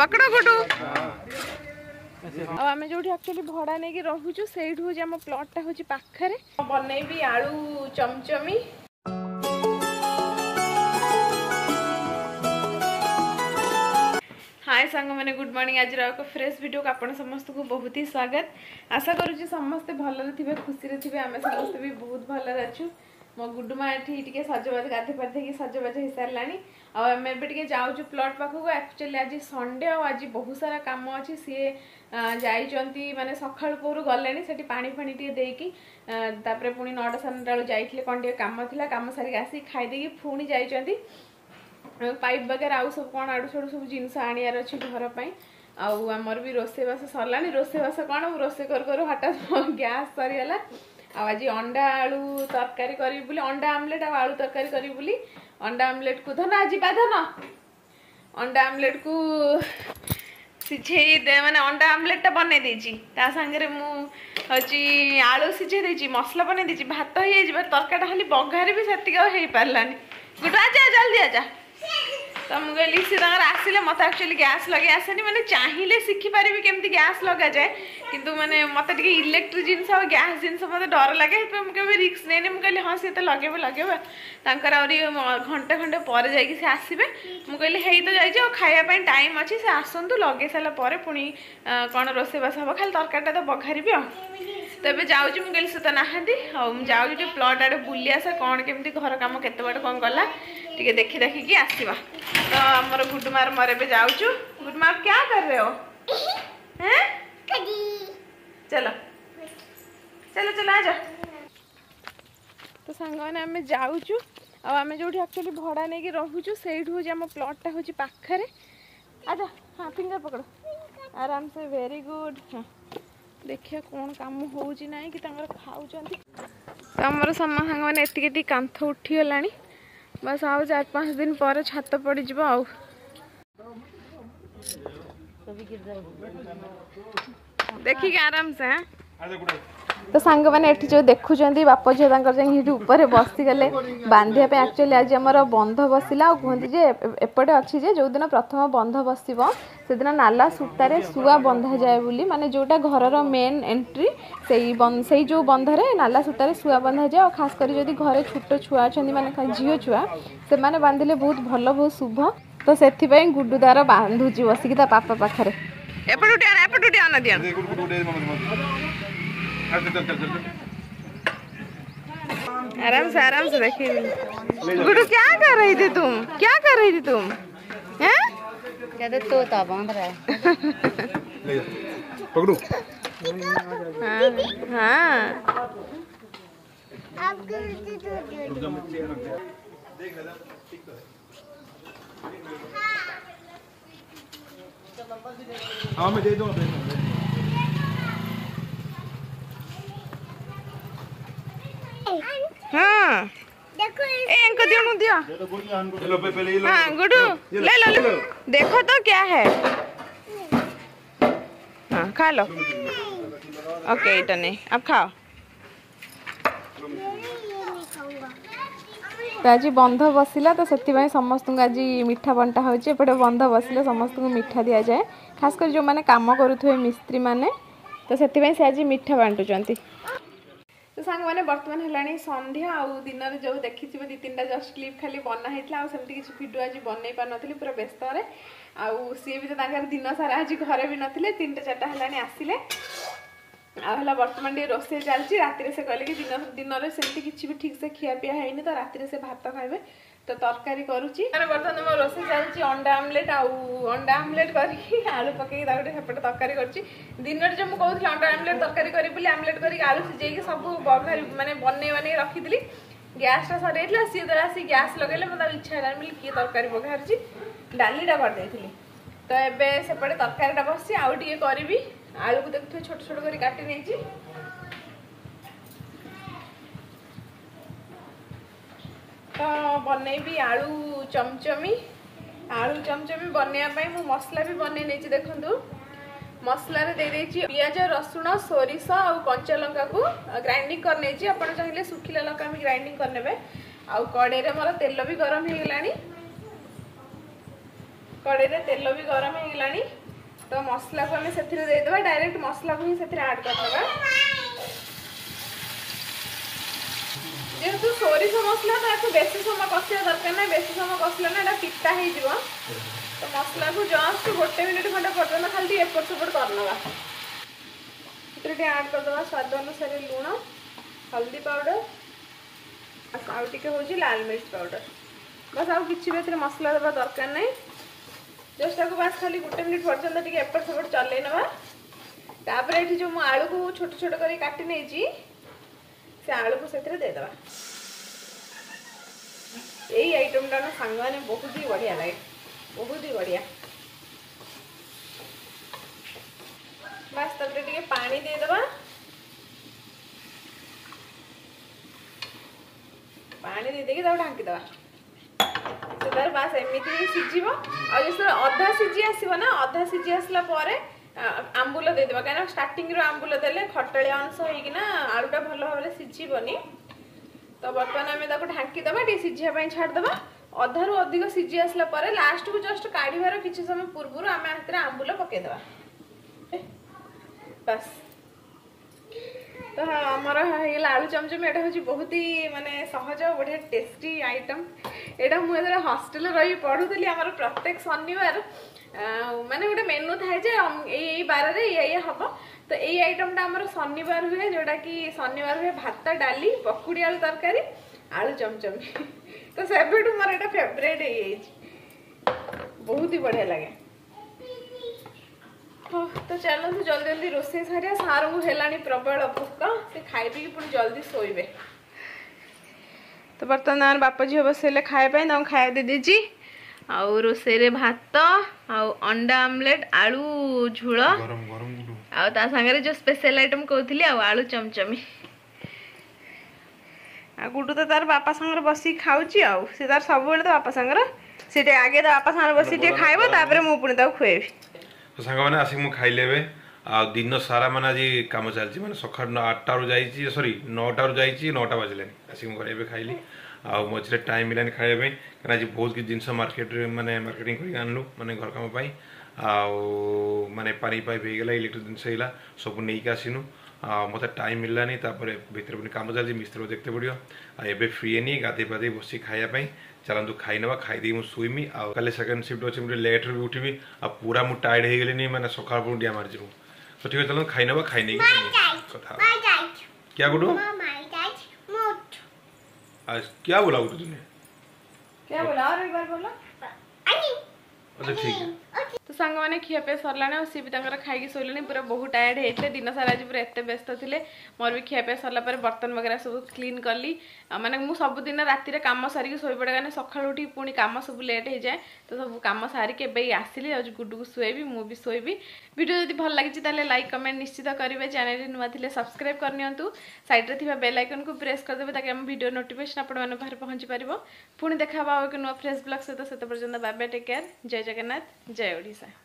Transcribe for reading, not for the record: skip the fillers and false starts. पकड़ो गुडू आम जो एक्चुअली भड़ा नहीं रुचु से आम प्लॉट हूँ पाखे बनईबी आलू चमचमी हाय सांग मैंने गुड मॉर्निंग आज एक फ्रेश वीडियो को आप समस्त को बहुत ही स्वागत। आशा करुच्चे समस्ते भलर थे खुशी थे आम समस्ते भी बहुत भलर अच्छु। मो गुड्डू माँ टे सजबाज गाधे पाधे कि सजबाज हो सारे आम एवं जाऊँ प्लट पाखक। एक्चुअली आज संडे आज बहुत सारा काम अच्छे सी जाती मानते सका पोर गले पानी फाणी टे दे कि पुणी 9टा 9:30 बेलू जाइए कौन काम था कम सारिक आसिक खाईदे पुणी जाती पाइप वगैरह आउ सब कौन आड़ू साड़ू सब जिनस आनियार अच्छी घरपाई आमर भी रोसैवास सरला रोसैवास कौन रोसे कर हटात गैस सरीगला। आज अंडा आलू तरकारी करी अंडा आमलेट आलू तरकारी करी अंडा आमलेट को धन आज धन अंडा आमलेट को सिझे दे माने अंडा आमलेटा बनै देछि ता संगे मु हची आलू सिझे देछि मसला बनै देछि भात हो जाइबा तरकाटा खाली बघारे भी सेतिक होई परलानी गुड आ जा जल्दी आ जा। तो मुझे कहली सी तक आसिले मत एक्चुअली गैस लगे आसेनी मैंने चाहिए शिखिपर केमती गैस लगा जाए कि मैंने मत इलेक्ट्रिक जिनस गैस जिनस मत डर लगे मुझे रिस्क नहीं कहली हाँ सी तो लगे लगे आहरी घंटे घंटे पर जा आसबे मुझे हई तो जा खायापी टाइम अच्छी से आसतु लगे सारापर पुणी कौन रोसैवास हम खाली तरकारीटा तो बघारि आ। तो ये जाऊँ मुझे से तो नहांती हाँ जाऊँ प्लट आड़े बुले आस कौन केमती घर कम केत बार कौन गला टे देखी देखिकी आसवा। तो आमर गुड मार मोर ए जाऊँ गुड मार क्या कर रहे हो हैं? चलो चलो चलो आ जा। तो सांग आम जाऊँ आम जो एक्चुअली भड़ा नहीं रुचु से आम प्लटा हूँ पाखे आ जा। हाँ फिंगर पकड़ो आराम से वेरी गुड। हाँ देखिए कौन काम हो कि खाऊ तो आमर सांग मैंने ये कांथ उठीगला बस आउ 4-5 दिन पर छात पड़ जा। देखिए आराम से तो सांग मैंने जो देखुं बाप झी ये उपर बसीगले बांधे एक्चुअली आज आमर बंध बसला कहते जे एपटे अच्छी जे जो दिन प्रथम बंध बसव से दिन नाला सूतारे सुआ बंधा जाए बोली माने जोटा घरर मेन एंट्री से जो बंधरे नाला सूतारे सुआ बंधा जाए और खास कर जदि घरे छोट छुआ अच्छा माने झील छुआ से माने बांधिले बहुत भल बहुत शुभ। तो से गुडुदार बांधुची बसिक पापा पाखे आराम से देखिए। गुडू क्या कर रही थी तुम? क्या कर रही थी तुम? हैं? तोता बांध रहा है। ले पकड़ो। हाँ हाँ। हाँ मैं दे दूँ हाँ। देखो इनको दिया चलो पहले ये लो। हाँ गुडू ले लो ले। देखो तो क्या है। हाँ खा लो। ओके तो नहीं अब खाओ। तो आज बंध बसला तो से समस्त आज मिठा बंटा होपटे बंध बसला समस्त को मिठा दि जाए खास कर जो मैंने काम करुवे मिस्त्री मैंने तो से आज मिठा बांटुंट। तो सांग मैंने बर्तमान है संध्या आ दिन जो देखी 2-3टा जस्ट क्लिप खाली बनाई आमती किसी भिडियो आज बनई पार नी पूरा व्यस्त सी भी तो दिन सारा आज घर भी नथिले 3-4टा है आसिले आला बर्तमान टे रोसे चलती रातिर से कहले कि दिन दिन सेमती किसी भी ठीक से खियापिया है तो रातिर से भात खाइबे तो तरकारी करुच्ची बर्तमान मोर रोसे चलती अंडा आमलेट करी आलू पकई सेपटे तरकारी कर दिन जो मुझे कहूँ अंडा आमलेट तरकारी करी आमलेट कर आलू सीझे सब मानते बनई बन रखी गैसटा सर सी तो आसी गैस लगे मतलब इच्छा है बोली किए तरकारी बघारी डालीटा करदे। तो ये सेपटे तरकारीटा बस आए करी आलू को देखते छोट छोट कर काटी नहीं तो बनईबी आलू चमचमी बनवाई मु मसला भी बनई नहीं देखु मसलार दे पिज रसुण सोरिष आ कंचा लंका को ग्राइंडिंग करने आप चाहिए सुखिला लंका भी ग्राइंडिंग करने आड़े मोर तेल भी गरम हो गलानी कड़े तेल भी गरम होगा तो मसला को हमें देदे डायरेक्ट मसला को ही ऐड करदे जेहेतु सोरिष मसला तो बेसी समय कषा दरकार ना बेसी समय कषिले ना ये पिता हो तो मसला को जस्ट गोटे मिनिट खंडे पर्यटन खाली एपट सेपट करदे ऐड करदे स्वाद अनुसार लुण हल्दी पाउडर आउ टे हूँ लाल मिर्च पाउडर बस आउ कि मसला देवा दरकार ना जस्ट आपको बस खाली गोटे मिनिट पर्यटन एपट सेपट चल नापर ये जो मुझे आलू को छोट छोट कर काटी नहीं से आलू को देदे यही आइटम टाइम सांग बहुत ही बढ़िया लगे बहुत ही बढ़िया बस तक पानी देदे पानी देदे ढांकीदे से तरह बस एमती सीझे आधा सीझी आसो ना अधा सीझी आसला आंबुल देदे कहीं स्टार्टिंग रू आंबुल देले खटाड़िया अंश होना आलूटा भल भाव सीझे तो बर्तमान आम ढांकीदे टे सीझापी छाड़दे अधारू अधिक सीझी आसला पर लास्ट को जस्ट काढ़ कि समय पूर्व आम हाथ आंबुल पकईदे बस तो आमर होगा आलू चमचम यहाँ हूँ बहुत ही मानने सहज बढ़िया टेस्टी आइटम यहाँ मुझे हॉस्टल रही पढ़ुली आम प्रत्येक शनिवार माने गोटे मेनू थाए यही बारे ये हम तो यही आइटमटा आमर शनिवार हुए जोटा कि शनिवार हुए भात डाली पकुड़ी आलू तरकारी आलू चमचम तो से मोर यहाँ फेवरेट हो बहुत ही बढ़िया लगे हाँ तो चलो जल्दी जल्दी रोसे सारे सार को है प्रबल भोक से खाई पी पुणी जल्दी शोबे तो बर्तमान बापा झी बसले खायापी तक खाया देदेजी आउ रोसे भात अंडा आमलेट आलू झोल आगे जो स्पेशल आइटम कहती आलू चमचमी आ गुडू तो तार बापा सांगर बस खाऊँ आउ से तार सब तो बापा सांगर से आगे तो बापा सांगर बस खाइब तापर मु पुणी खुएबी तो सांग मैंने आसिक मुझे खाइले दिन सारा मान आज कम चलती मैं सका 8टारू जा सरी 9टारू जा 9टा बजलानी आसिक मुझे खाइली आ मझे टाइम मिलानी खाइबापी कहीं आज बहुत किसी जिन मार्केट मैंने मार्केटिंग करूँ मैंने घर कम आने पानी पाइप होगा इलेक्ट्रिक जिनसा सब नहीं आसनू मत टाइम मिलानी भितर पुणी कम चलती मिस्त्री को देखते पड़ो आए फ्री नहीं गाधे पाधे बस खायापी चलतु खाइनवा खाई मुझे शोमी आल सेकेंड शिफ्ट अच्छे मुझे लेट्रे भी उठी आ पूरा मुझे टायर्ड हो गली मैंने सका डिया मार्च तो ठीक है चलो खाइनवा खाई नहीं क्या गुडू आज क्या बोला गुडू तुमने क्या बोला और एक बार बोला अच्छा ठीक है तो सांग मैंने खियापिया सरलाने और सी भी तंगरा खाई सोलने पूरा बहुत टायर्ड होते दिन सारा आज पूरा एत व्यस्त थे मोर भी खियापिया सरला पर बर्तन वगैरह सब क्लीन कली माने मु सबुदिन राति रे काम सारिक शोपड़े कहना सका उठी पुणी कम सब लेट हो जाए तो सब कम सारिक आसिली आज गुडू को शोबी मु भी शोबी वीडियो यदि भल लगी लाइक कमेंट निश्चित करेंगे चैनल नुआ थे सब्सक्राइब करनी सैड्रे थी बेल आइकन को प्रेस करदे ताकि आम वीडियो नोटिफिकेशन आपण बाहर पहुँची पार पुणी देखा एक नुआ फ्रेश ब्लॉग सहित से पर्यटन बाय बाय टेक केयर जय जगन्नाथ जय ओडिशा।